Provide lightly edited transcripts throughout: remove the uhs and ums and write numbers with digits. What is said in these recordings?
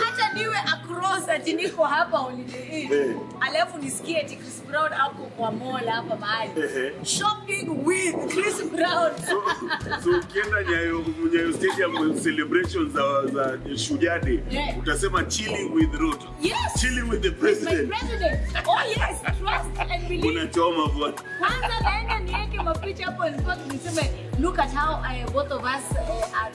Hata niwe across ati niko hapa ulidei. Alafu nisikie ati Chris Brown ako kwa mall hapa mahali. Shopping with Chris Brown. So ukienda Nyayo Stadium celebrations za Shujaa Day, utasema chilling with Ruto. Yes. Chilling with the president. With my president. Oh yes, trust and believe. Unachoma bwana. Kwanza naenda niweke mapicha hapo nipaka niseme look at how both of us are.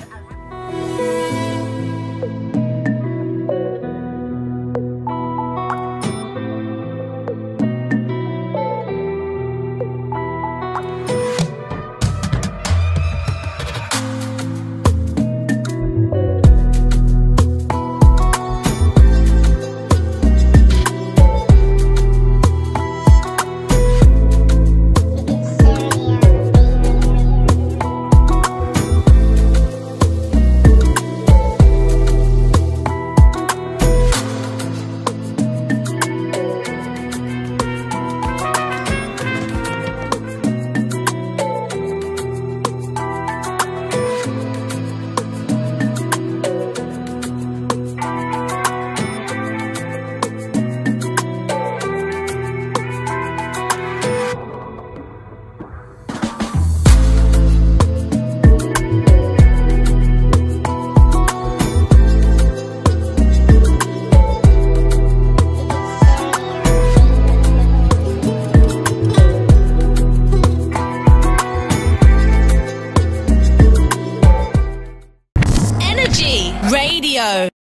Radio.